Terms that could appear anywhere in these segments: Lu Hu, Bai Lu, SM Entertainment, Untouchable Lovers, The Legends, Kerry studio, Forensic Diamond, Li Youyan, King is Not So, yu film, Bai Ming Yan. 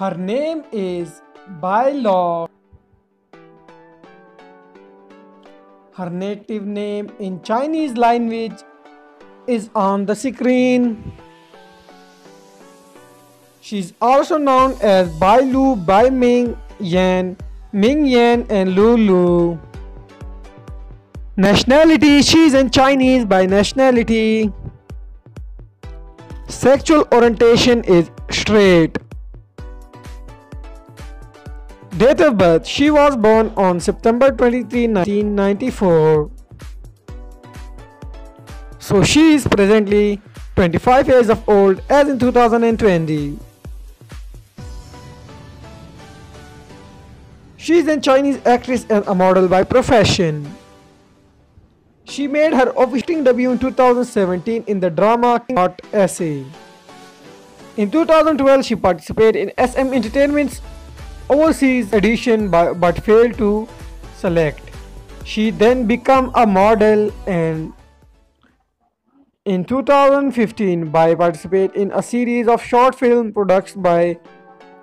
Her name is Bai Law. Her native name in Chinese language is on the screen. She is also known as Bai Lu, Bai Ming Yan, Ming Yan and Lu Hu. Nationality, she is in Chinese by nationality. Sexual orientation is straight. Date of birth, she was born on September 23, 1994. So she is presently 25 years of old as in 2020. She is a Chinese actress and a model by profession. She made her official debut in 2017 in the drama King Is Not So. In 2012, she participated in SM Entertainment's overseas edition but failed to select. She then became a model and in 2015 Bai participated in a series of short film products by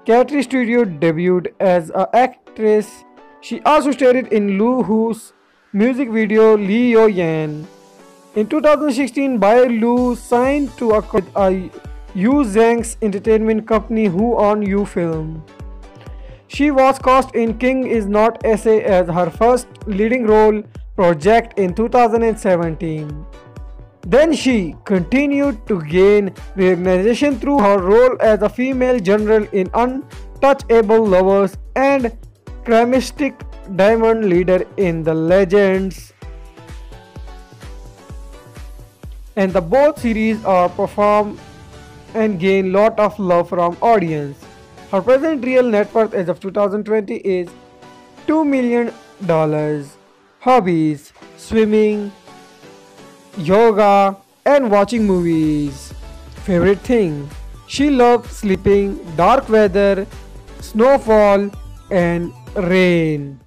Kerry Studio. Debuted as an actress, she also starred in Lu Hu's music video Li Youyan. In 2016, Bai Lu signed to a Yu Zhang's entertainment company Who on Yu Film. She was cast in King Is Not So as her first leading role project in 2017. Then she continued to gain recognition through her role as a female general in Untouchable Lovers and Forensic Diamond leader in The Legends, and the both series are performed and gain lot of love from audience. Her present real net worth as of 2020 is $2 million. Hobbies: swimming, yoga and watching movies. Favorite thing: she loves sleeping, dark weather, snowfall and rain.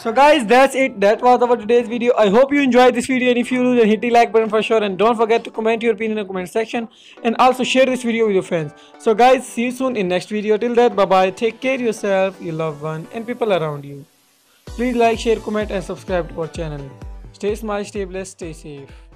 So guys, that's it. That was our today's video. I hope you enjoyed this video, and if you do, then hit the like button for sure, and don't forget to comment your opinion in the comment section, and also share this video with your friends. So guys, see you soon in next video. Till then, bye bye, take care yourself, your loved one and people around you. Please like, share, comment and subscribe to our channel. Stay smart, stay blessed, stay safe.